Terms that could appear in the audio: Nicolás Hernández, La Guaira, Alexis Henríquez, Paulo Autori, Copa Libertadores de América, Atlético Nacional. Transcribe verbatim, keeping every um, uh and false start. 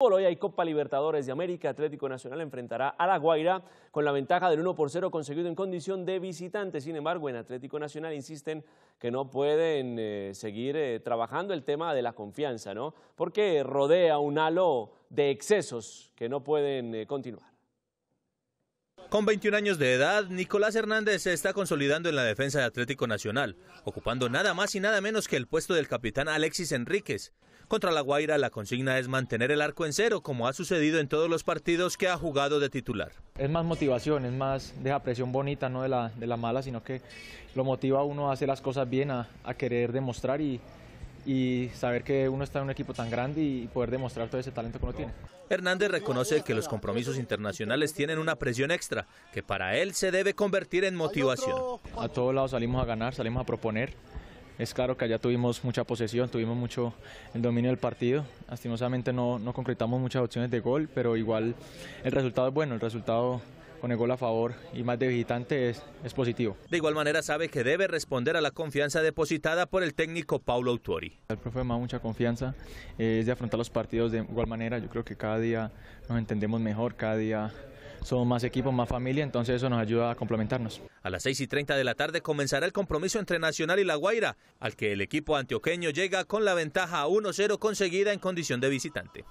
Hoy hay Copa Libertadores de América. Atlético Nacional enfrentará a La Guaira con la ventaja del uno por cero conseguido en condición de visitante. Sin embargo, en Atlético Nacional insisten que no pueden eh, seguir eh, trabajando el tema de la confianza, ¿no? Porque rodea un halo de excesos que no pueden eh, continuar. Con veintiún años de edad, Nicolás Hernández se está consolidando en la defensa de Atlético Nacional, ocupando nada más y nada menos que el puesto del capitán Alexis Henríquez. Contra La Guaira la consigna es mantener el arco en cero, como ha sucedido en todos los partidos que ha jugado de titular. Es más motivación, es más de la presión bonita, no de la, de la mala, sino que lo motiva a uno a hacer las cosas bien, a, a querer demostrar y... y saber que uno está en un equipo tan grande y poder demostrar todo ese talento que uno tiene. Hernández reconoce que los compromisos internacionales tienen una presión extra, que para él se debe convertir en motivación. A todos lados salimos a ganar, salimos a proponer. Es claro que allá tuvimos mucha posesión, tuvimos mucho el dominio del partido. Lastimosamente no, no concretamos muchas opciones de gol, pero igual el resultado es bueno, el resultado con el gol a favor y más de visitante es, es positivo. De igual manera sabe que debe responder a la confianza depositada por el técnico Paulo Autori. El profe me da mucha confianza, eh, es de afrontar los partidos de igual manera. Yo creo que cada día nos entendemos mejor, cada día somos más equipo, más familia, entonces eso nos ayuda a complementarnos. A las seis y treinta de la tarde comenzará el compromiso entre Nacional y La Guaira, al que el equipo antioqueño llega con la ventaja uno cero conseguida en condición de visitante.